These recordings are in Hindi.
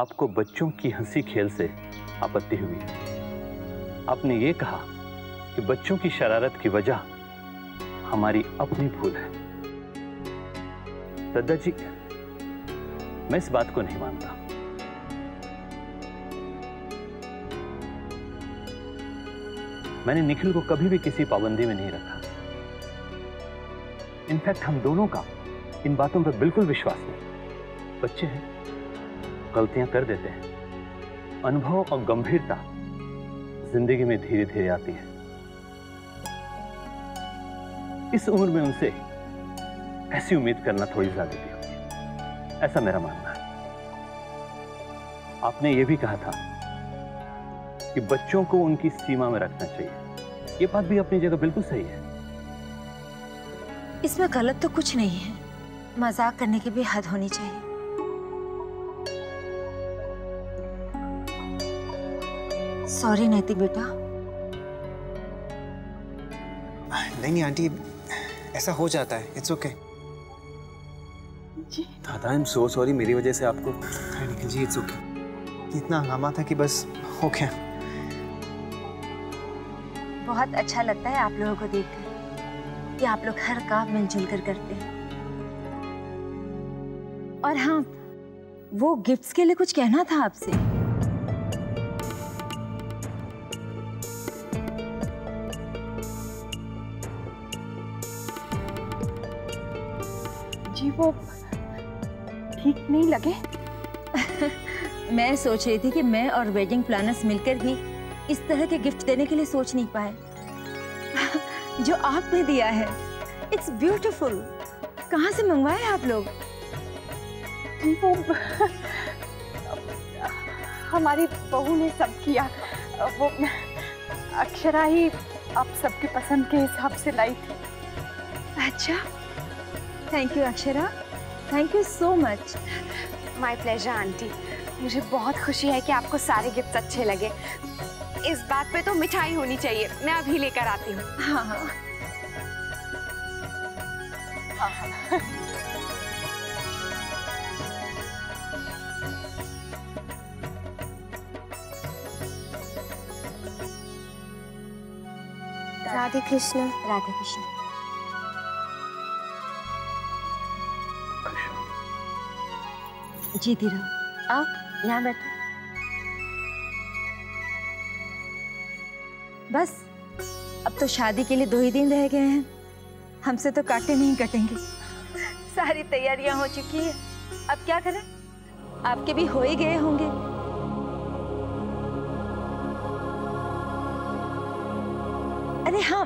आपको बच्चों की हंसी खेल से आपत्ति हुई। आपने ये कहा कि बच्चों की शरारत की वजह हमारी अपनी भूल है। दादा जी, मैं इस बात को नहीं मानता। मैंने निखिल को कभी भी किसी पाबंदी में नहीं रखा। इनफैक्ट हम दोनों का इन बातों पर बिल्कुल विश्वास नहीं। बच्चे हैं, गलतियां कर देते हैं। अनुभव और गंभीरता जिंदगी में धीरे धीरे आती है। इस उम्र में उनसे ऐसी उम्मीद करना थोड़ी ज्यादा भी होगी, ऐसा मेरा मानना है। आपने यह भी कहा था कि बच्चों को उनकी सीमा में रखना चाहिए। ये बात भी अपनी जगह बिल्कुल सही है। इसमें गलत तो कुछ नहीं है। मजाक करने की भी हद होनी चाहिए। सॉरी नैतिक बेटा। नहीं आंटी, ऐसा हो जाता है, इट्स ओके। दादा, आई एम सो सॉरी, मेरी वजह से आपको। Nikhil ji, it's okay. इतना हंगामा था कि बस हो गया। बहुत अच्छा लगता है आप लोगों को देखकर कि आप लोग हर काम मिलजुल कर करते हैं। और हाँ, वो गिफ्ट्स के लिए कुछ कहना था आपसे। जी, वो ठीक नहीं लगे। मैं सोच रही थी कि मैं और वेडिंग प्लानर्स मिलकर भी इस तरह के गिफ्ट देने के लिए सोच नहीं पाए जो आपने दिया है। It's beautiful. कहाँ से मंगवाए आप लोग? हमारी बहू ने सब किया। वो अक्षरा ही आप सबकी पसंद के हिसाब से लाई थी। अच्छा, thank you Akshara, thank you so much. My pleasure aunty. मुझे बहुत खुशी है कि आपको सारे गिफ्ट अच्छे लगे। इस बात पे तो मिठाई होनी चाहिए। मैं अभी लेकर आती हूँ। हाँ हाँ हाँ। राधे कृष्ण। राधे कृष्ण। जी धीरू, आप यहाँ बैठो। बस अब तो शादी के लिए 2 ही दिन रह गए हैं। हमसे तो काटे नहीं कटेंगे। सारी तैयारियां हो चुकी है, अब क्या करें? आपके भी हो ही गए होंगे। अरे हाँ,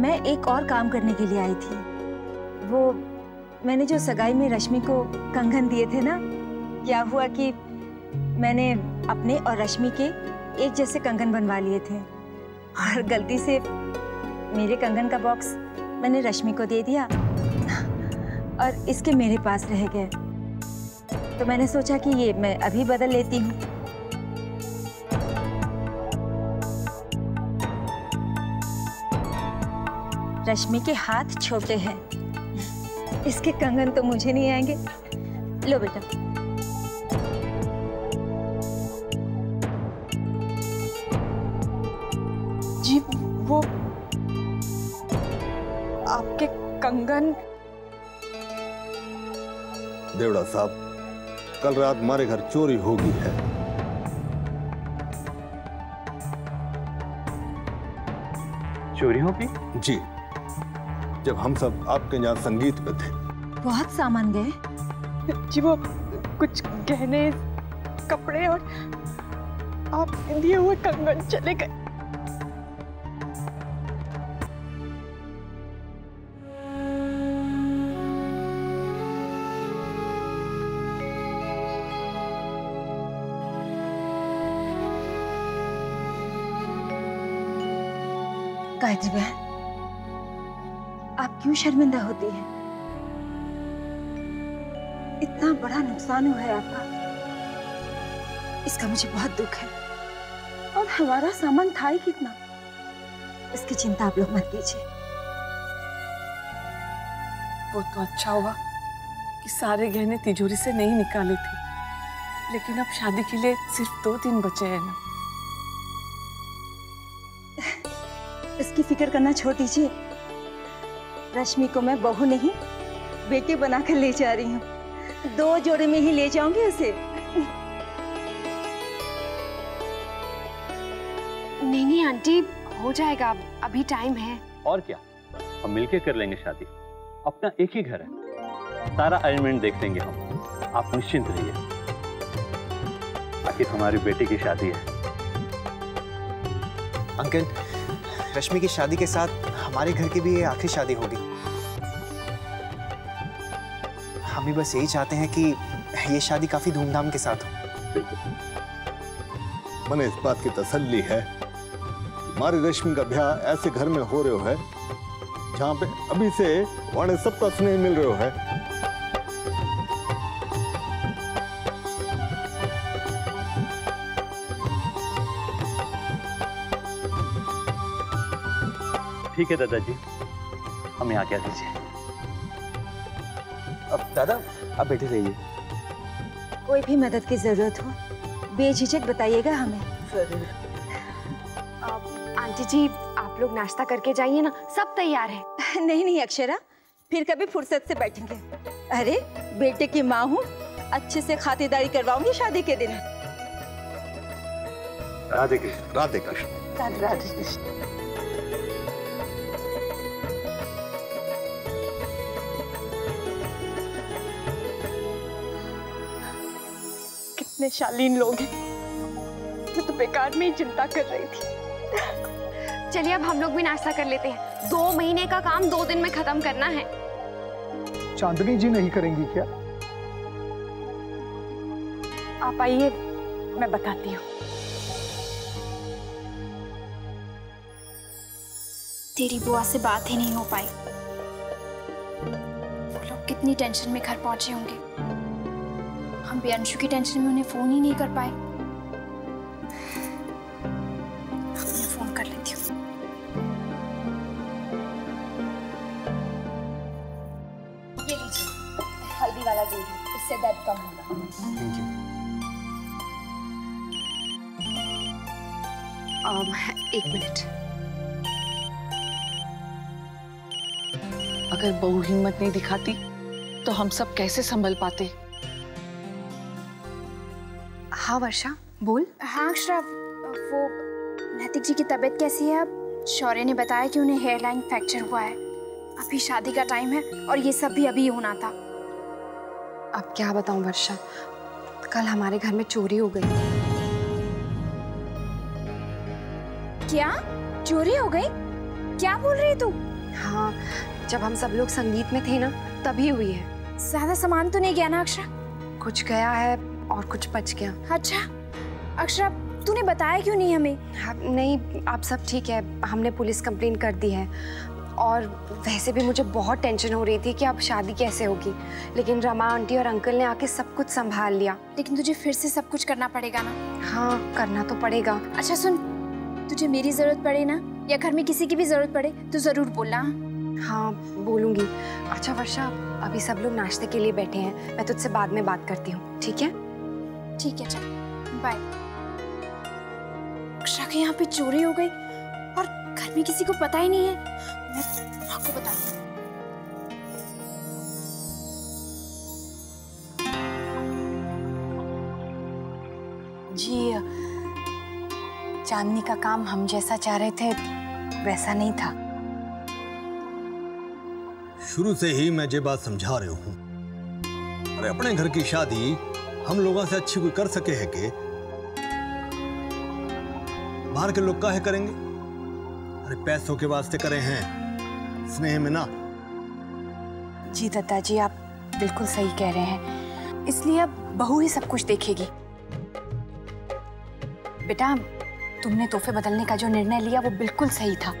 मैं एक और काम करने के लिए आई थी। वो मैंने जो सगाई में रश्मि को कंगन दिए थे ना, क्या हुआ कि मैंने अपने और रश्मि के एक जैसे कंगन बनवा लिए थे। और गलती से मेरे कंगन का बॉक्स मैंने रश्मि को दे दिया और इसके मेरे पास रह गए। तो मैंने सोचा कि ये मैं अभी बदल लेती हूँ। रश्मि के हाथ छोटे हैं, इसके कंगन तो मुझे नहीं आएंगे। लो बेटा। जी, वो आपके कंगन। देवड़ा साहब, कल रात हमारे घर चोरी हो गई है। चोरी हो गई? जी, जब हम सब आपके यहाँ संगीत पे थे। बहुत सामान गए? जी, वो कुछ गहने, कपड़े और आप दिए हुए कंगन चले गए। गायत्री बहन, आप क्यों शर्मिंदा होती है? इतना बड़ा नुकसान हुआ है आपका, इसका मुझे बहुत दुख है। और हमारा सामान था ही कितना, इसकी चिंता आप लोग मत कीजिए। वो तो अच्छा हुआ कि सारे गहने तिजोरी से नहीं निकाले थे, लेकिन अब शादी के लिए सिर्फ 2-3 बच्चे हैं ना। इसकी फिक्र करना छोड़ दीजिए, रश्मि को मैं बहू नहीं बेटे बनाकर ले जा रही हूँ। 2 जोड़े में ही ले जाऊंगी उसे। नहीं नहीं आंटी, हो जाएगा, अभी टाइम है। और क्या, हम मिलके कर लेंगे शादी। अपना एक ही घर है, सारा अरेंजमेंट देख लेंगे हम, आप निश्चिंत रहिए। आखिर हमारी बेटी की शादी है। अंकल, रश्मि की शादी के साथ हमारे घर की भी ये आखिरी शादी होगी। हम भी बस यही चाहते हैं कि ये शादी काफी धूमधाम के साथ हो। मने इस बात की तसल्ली है हमारी रश्मि का ब्याह ऐसे घर में हो रहे है जहाँ पे अभी से उन्हें सबका स्नेह मिल रहे है। ठीक है दादाजी, हमें आज्ञा दीजिए। अब दादा आप बैठे रहिए। कोई भी मदद की जरूरत हो बेझिझक बताइएगा हमें। जरूर। आंटी जी आप लोग नाश्ता करके जाइए ना, सब तैयार है। नहीं नहीं अक्षरा, फिर कभी फुर्सत से बैठेंगे। अरे बेटे की माँ हूँ, अच्छे से खातिरदारी करवाऊंगी शादी के दिन। राधे कृष्ण राधे कृष्ण राधे कृष्ण। कितने शालीन लोग हैं, मैं तो बेकार में ही चिंता कर रही थी। चलिए अब हम लोग भी नाश्ता कर लेते हैं। 2 महीने का काम 2 दिन में खत्म करना है। चांदनी जी नहीं करेंगी क्या? आप आइए, मैं बताती हूँ। तेरी बुआ से बात ही नहीं हो पाई, वो लोग कितनी टेंशन में घर पहुंचे होंगे। हम भी अंशु की टेंशन में उन्हें फोन ही नहीं कर पाए। मैं फोन कर लेती हूँ। हल्दी वाला दूध, इससे दर्द कम होगा। Thank you. एक मिनट, अगर बहू हिम्मत नहीं दिखाती तो हम सब कैसे संभल पाते। हाँ वर्षा बोल। हाँ अक्षरा, वो नैतिक जी की तबीयत कैसी है अब? शौर्य ने बताया कि उन्हें हेयरलाइन फ्रैक्चर हुआ है। अभी शादी का टाइम है और ये सब भी अभी होना था। अब क्या बताऊं वर्षा, कल हमारे घर में चोरी हो गई। क्या चोरी हो गई? क्या बोल रही तू? हाँ, जब हम सब लोग संगीत में थे ना तभी हुई है। ज्यादा सामान तो नहीं गया ना अक्षरा? कुछ गया है और कुछ बच गया। अच्छा अक्षरा, तूने बताया क्यों नहीं हमें? नहीं, आप सब ठीक है, हमने पुलिस कंप्लेन कर दी है। और वैसे भी मुझे बहुत टेंशन हो रही थी कि अब शादी कैसे होगी, लेकिन रमा आंटी और अंकल ने आके सब कुछ संभाल लिया। लेकिन तुझे फिर से सब कुछ करना पड़ेगा ना? हाँ करना तो पड़ेगा। अच्छा सुन, तुझे मेरी जरूरत पड़े ना या घर में किसी की भी जरूरत पड़े तो जरूर बोलना। हाँ बोलूँगी। अच्छा वर्षा, अभी सब लोग नाश्ते के लिए बैठे हैं, मैं तुझसे बाद में बात करती हूँ, ठीक है? ठीक है चल बाय। अक्षरा के यहाँ पे चोरी हो गई और घर में किसी को पता ही नहीं है। मैं आपको बता दूँ। जी चांदनी का काम हम जैसा चाह रहे थे वैसा नहीं था। शुरू से ही मैं ये बात समझा रही हूँ। अरे अपने घर की शादी हम लोगों से अच्छी कोई कर सके है कि बाहर के लोग काहे करेंगे? अरे पैसों के वास्ते करे हैं, स्नेह में ना। जी दादाजी आप बिल्कुल सही कह रहे हैं, इसलिए अब बहू ही सब कुछ देखेगी। बेटा तुमने तोहफे बदलने का जो निर्णय लिया वो बिल्कुल सही था।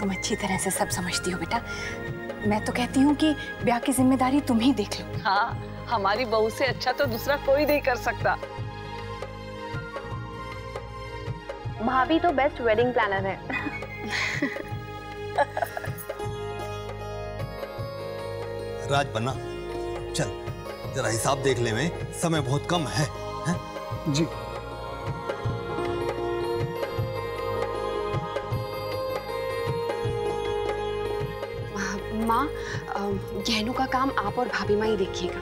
तुम अच्छी तरह से सब समझती हो बेटा। मैं तो कहती हूँ कि ब्याह की जिम्मेदारी तुम ही देख लो। हाँ, हमारी बहू से अच्छा तो दूसरा कोई नहीं कर सकता। भाभी तो बेस्ट वेडिंग प्लानर है। राज बना, चल जरा हिसाब देख ले, में समय बहुत कम है, है? जी माँ, गहनों का काम आप और भाभी माँ ही देखिएगा।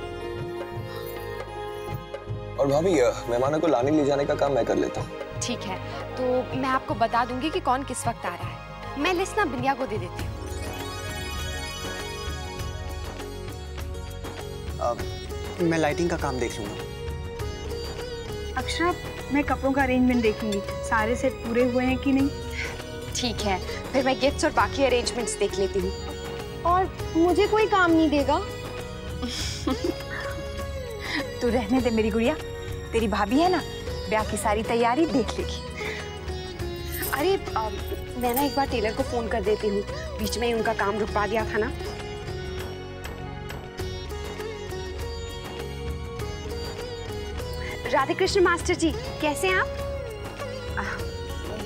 और भाभी, मेहमानों को लाने ले जाने का काम मैं कर लेता हूँ। ठीक है, तो मैं आपको बता दूंगी कि कौन किस वक्त आ रहा है। मैं लिस्ट ना बिंदिया को दे देती हूँ। मैं लाइटिंग का काम देख लूंगा। अक्षरा, मैं कपड़ों का अरेंजमेंट देखूंगी, सारे सेट पूरे हुए हैं कि नहीं। ठीक है, फिर मैं गिफ्ट्स और बाकी अरेंजमेंट्स देख लेती हूँ। और मुझे कोई काम नहीं देगा। तू रहने दे मेरी गुड़िया, तेरी भाभी है ना, ब्याह की सारी तैयारी देख लेगी। अरे मैं ना एक बार टेलर को फोन कर देती हूँ, बीच में ही उनका काम रुकवा दिया था ना। राधे कृष्ण मास्टर जी, कैसे हैं आप?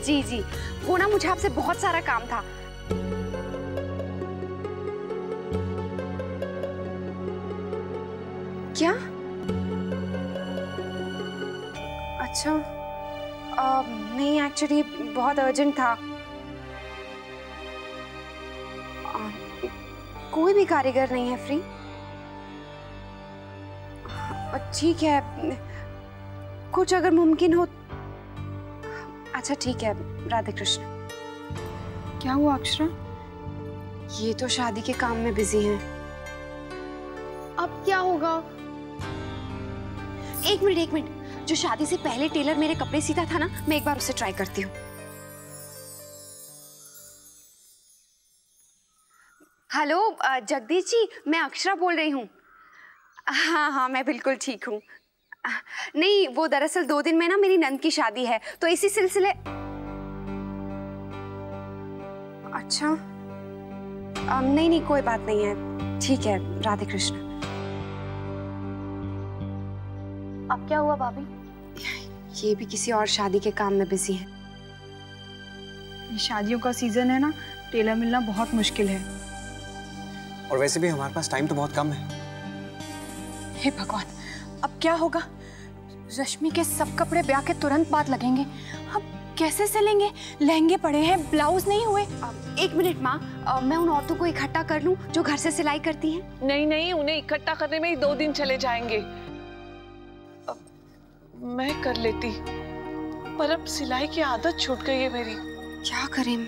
जी जी, वो ना मुझे आपसे बहुत सारा काम था। क्या? अच्छा, नहीं एक्चुअली बहुत अर्जेंट था। कोई भी कारीगर नहीं है फ्री? ठीक है, कुछ अगर मुमकिन हो। अच्छा ठीक है, राधे कृष्ण। क्या हुआ अक्षरा? ये तो शादी के काम में बिजी हैं। अब क्या होगा? एक मिनट, जो शादी से पहले टेलर मेरे कपड़े सीता था ना, मैं एक बार उसे ट्राई करती हूँ। हेलो जगदीश जी, मैं अक्षरा बोल रही हूँ। हाँ, मैं बिल्कुल ठीक हूँ। नहीं, वो दरअसल 2 दिन में ना मेरी नंद की शादी है, तो इसी सिलसिले। अच्छा, नहीं, कोई बात नहीं है। ठीक है, राधे कृष्ण। अब क्या हुआ भाभी? ये भी किसी और शादी के काम में बिजी है। ये शादियों का सीजन है ना, टेलर मिलना बहुत मुश्किल है, और वैसे भी हमारे पास टाइम तो बहुत कम है। हे भगवान, अब क्या होगा? रश्मि के सब कपड़े ब्याह के तुरंत बाद लगेंगे। अब कैसे सिलेंगे? लहंगे पड़े हैं, ब्लाउज नहीं हुए। एक मिनट माँ, मैं उन औरतों को इकट्ठा कर लूं जो घर से सिलाई करती हैं। नहीं, उन्हें इकट्ठा करने में ही 2 दिन चले जाएंगे। मैं कर लेती, पर अब सिलाई की आदत छूट गई है मेरी। क्या करें?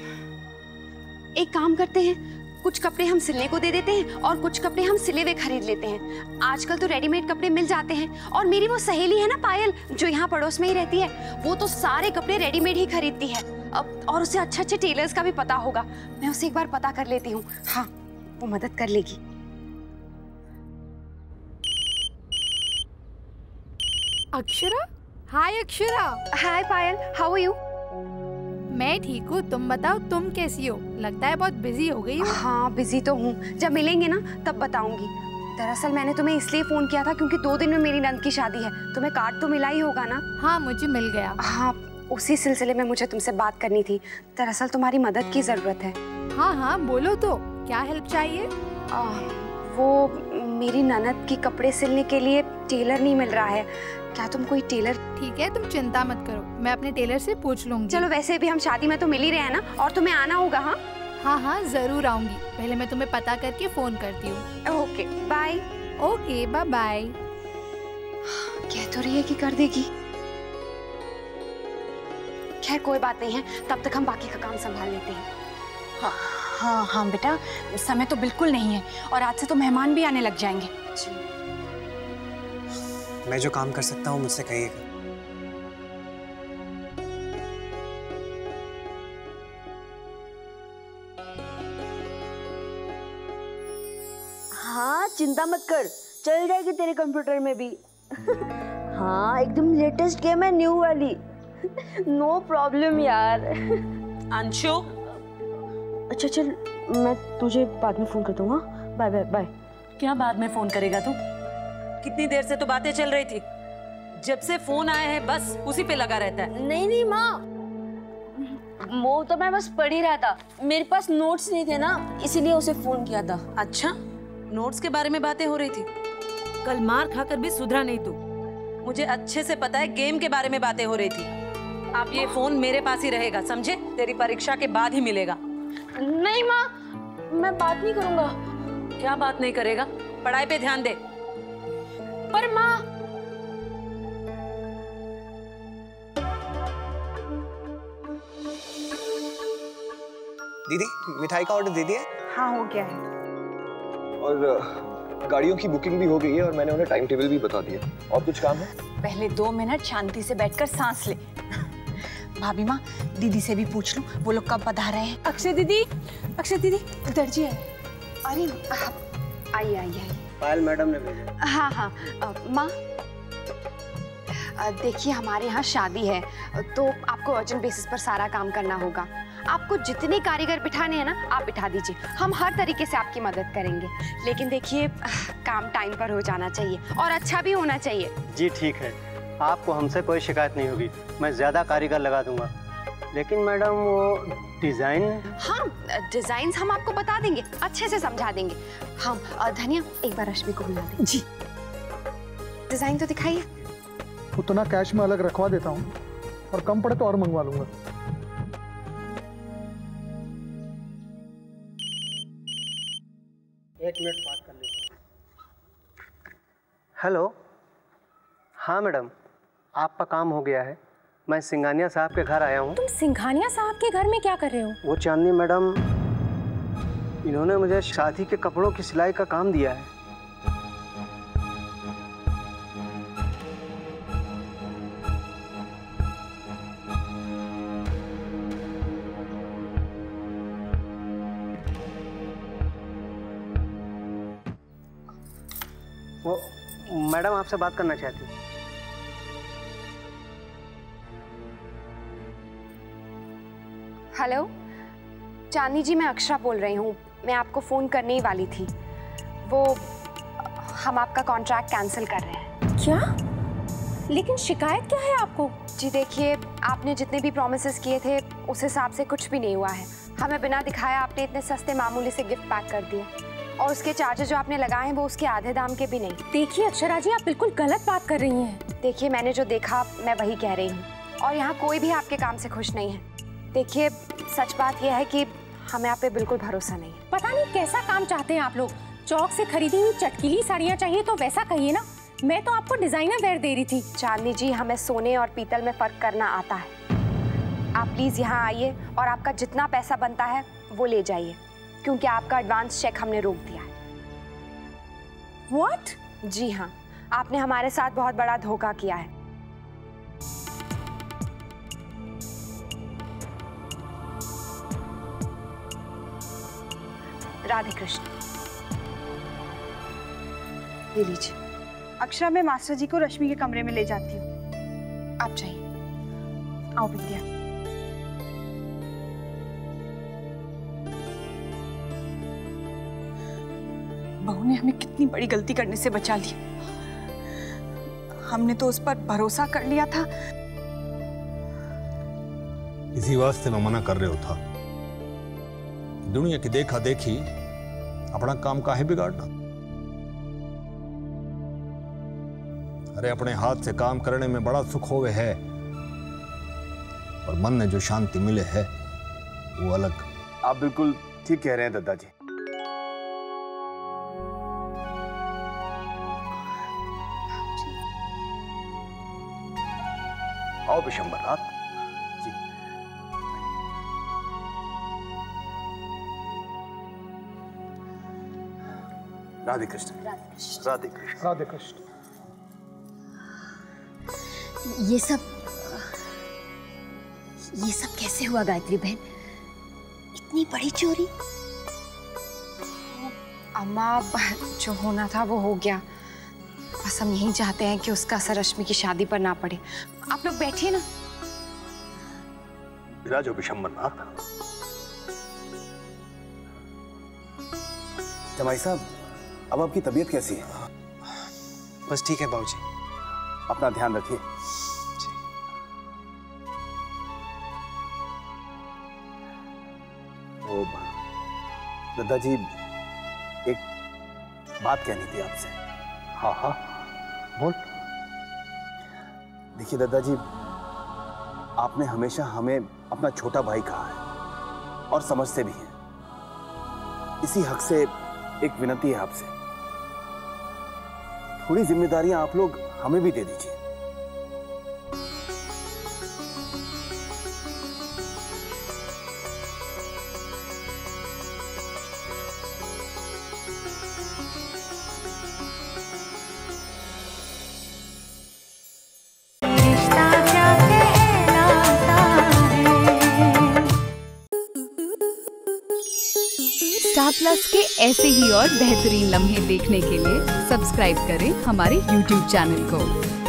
एक काम करते हैं, कुछ कपड़े हम सिलने को दे देते हैं और कुछ कपड़े हम सिले हुए खरीद लेते हैं। आजकल तो रेडीमेड कपड़े मिल जाते हैं। और मेरी वो सहेली है ना पायल, जो यहाँ पड़ोस में ही रहती है, वो तो सारे कपड़े रेडीमेड ही खरीदती है। अब और उसे अच्छे-अच्छे टेलर्स का भी पता होगा। मैं उसे एक बार पता कर लेती हूँ। हाँ, वो मदद कर लेगी। Akshara, hi Akshara. Hi Payal, how are you? मैं ठीक हूँ, तुम बताओ, तुम कैसी हो? लगता है बहुत बिजी हो गई हो। हाँ, बिजी तो हूँ, जब मिलेंगे ना तब बताऊंगी। दरअसल मैंने तुम्हें इसलिए फोन किया था क्योंकि 2 दिन में मेरी नंद की शादी है। तुम्हें कार्ड तो मिला ही होगा ना? हाँ, मुझे मिल गया। हाँ, उसी सिलसिले में मुझे तुमसे बात करनी थी। दरअसल तुम्हारी मदद की जरूरत है। हाँ, बोलो तो, क्या हेल्प चाहिए? वो मेरी ननद की कपड़े सिलने के लिए टेलर नहीं मिल रहा है। क्या तुम कोई टेलर? ठीक है, तुम चिंता मत करो, मैं अपने टेलर से पूछ लूंगी। चलो, वैसे भी हम शादी में तो मिल ही रहे हैं ना, और तुम्हें आना होगा। हाँ हाँ हाँ, जरूर आऊंगी। पहले मैं तुम्हें पता करके फोन करती हूँ। Okay bye. Okay bye. कह तो रही है कि कर देगी। खैर कोई बात नहीं है, तब तक हम बाकी का काम संभाल लेते हैं। हाँ, बेटा समय तो बिल्कुल नहीं है, और आज से तो मेहमान भी आने लग जाएंगे। मैं जो काम कर सकता हूँ मुझसे कहिएगा। हाँ, चिंता मत कर, चल जाएगी तेरे कंप्यूटर में भी। हाँ, एकदम लेटेस्ट गेम है, न्यू वाली। नो प्रॉब्लम यार। अंशु, अच्छा चल, मैं तुझे बाद में फोन करता हूँ। Bye bye bye. क्या बाद में फोन करेगा तू? कितनी देर से तो बातें चल रही थी, जब से फोन आया है बस उसी पे लगा रहता है। नहीं माँ, वो तो मैं बस पढ़ ही रहा था, मेरे पास नोट्स नहीं थे ना, इसीलिए उसे फोन किया था। अच्छा, नोट्स के बारे में बातें हो रही थी? कल मार खाकर भी सुधरा नहीं तू। मुझे अच्छे से पता है गेम के बारे में बातें हो रही थी। आप ये फोन मेरे पास ही रहेगा, समझे? तेरी परीक्षा के बाद ही मिलेगा। नहीं माँ, मैं बात नहीं करूँगा। क्या बात नहीं करेगा? पढ़ाई पे ध्यान दे। पर माँ। दीदी, मिठाई का ऑर्डर दे दिया? हाँ, हो गया है। और गाड़ियों की बुकिंग भी हो गई है और मैंने उन्हें टाइम टेबल भी बता दिया। और कुछ काम है? पहले 2 मिनट शांति से बैठकर सांस ले। भाभी माँ, दीदी से भी पूछ लूं वो लोग कब बता रहे हैं। अक्षय दीदी दर्जी है। अरे आइए आइए। पायल मैडम ने भेजा। हाँ हाँ माँ, देखिए हमारे यहाँ शादी है तो आपको अर्जेंट बेसिस पर सारा काम करना होगा। आपको जितने कारीगर बिठाने हैं ना आप बिठा दीजिए, हम हर तरीके से आपकी मदद करेंगे। लेकिन देखिए काम टाइम पर हो जाना चाहिए और अच्छा भी होना चाहिए। जी ठीक है, आपको हमसे कोई शिकायत नहीं होगी। मैं ज़्यादा कारीगर लगा दूंगा। लेकिन मैडम वो डिज़ाइन। हाँ, डिज़ाइन हम आपको बता देंगे, अच्छे से समझा देंगे हम। धनिया, एक बार रश्मि को बुला दें। जी डिज़ाइन तो दिखाइए। उतना कैश में अलग रखवा देता हूँ और कम पड़े तो और मंगवा लूँगा। एक मिनट बात कर लेता हूँ। हेलो, हाँ मैडम, आपका काम हो गया है। मैं सिंघानिया साहब के घर आया हूँ। तुम सिंघानिया साहब के घर में क्या कर रहे हो? वो चांदनी मैडम, इन्होंने मुझे शादी के कपड़ों की सिलाई का काम दिया है। वो मैडम आपसे बात करना चाहती है। हेलो चांदनी जी, मैं अक्षरा बोल रही हूँ। मैं आपको फ़ोन करने ही वाली थी। वो हम आपका कॉन्ट्रैक्ट कैंसिल कर रहे हैं। क्या? लेकिन शिकायत क्या है आपको? जी देखिए, आपने जितने भी प्रॉमिसेस किए थे उस हिसाब से कुछ भी नहीं हुआ है। हमें बिना दिखाए आपने इतने सस्ते मामूली से गिफ्ट पैक कर दिए और उसके चार्जेस जो आपने लगाए हैं वो उसके आधे दाम के भी नहीं। देखिए अक्षरा जी, आप बिल्कुल गलत बात कर रही हैं। देखिए मैंने जो देखा मैं वही कह रही हूँ और यहाँ कोई भी आपके काम से खुश नहीं है। देखिए सच बात यह है कि हमें आप पे बिल्कुल भरोसा नहीं है। पता नहीं कैसा काम चाहते हैं आप लोग। चौक से खरीदी हुई चटकीली साड़ियाँ चाहिए तो वैसा कहिए ना। मैं तो आपको डिजाइनर वेयर दे रही थी। चांदनी जी, हमें सोने और पीतल में फर्क करना आता है। आप प्लीज यहाँ आइए और आपका जितना पैसा बनता है वो ले जाइए, क्योंकि आपका एडवांस चेक हमने रोक दिया है। व्हाट? जी हाँ, आपने हमारे साथ बहुत बड़ा धोखा किया है। राधे कृष्ण। ले लीजिए। अक्षरा, मैं मास्टर जी को रश्मि के कमरे में ले जाती हूँ। आप चाहिए? आओ विद्या। बहू ने हमें कितनी बड़ी गलती करने से बचा लिया। हमने तो उस पर भरोसा कर लिया था। इसी वास्ते मैं मना कर रहे हो था। दुनिया की देखा देखी अपना काम काहे बिगाड़ना। अरे अपने हाथ से काम करने में बड़ा सुख होवे है, पर मन में जो शांति मिले है वो अलग। आप बिल्कुल ठीक कह रहे हैं दादा जी। आओ विशंबर, आप राधे कृष्ण। राधे कृष्ण। राधे कृष्ण। ये सब कैसे हुआ गायत्री बहन? इतनी बड़ी चोरी? अम्मा, जो होना था वो हो गया। बस हम यही चाहते हैं कि उसका असर रश्मि की शादी पर ना पड़े। आप लोग बैठिए ना। विराजो विशंबरनाथ। जमाई साहब, अब आपकी तबीयत कैसी है? बस ठीक है बाबूजी। अपना ध्यान रखिए। तो दादा जी, एक बात कहनी थी आपसे। हाँ हाँ बोल। देखिए दादाजी, आपने हमेशा हमें अपना छोटा भाई कहा है और समझते भी हैं। इसी हक से एक विनती है आपसे, थोड़ी जिम्मेदारियां आप लोग हमें भी दे दीजिए। प्लस के ऐसे ही और बेहतरीन लम्हे देखने के लिए सब्सक्राइब करें हमारे YouTube चैनल को।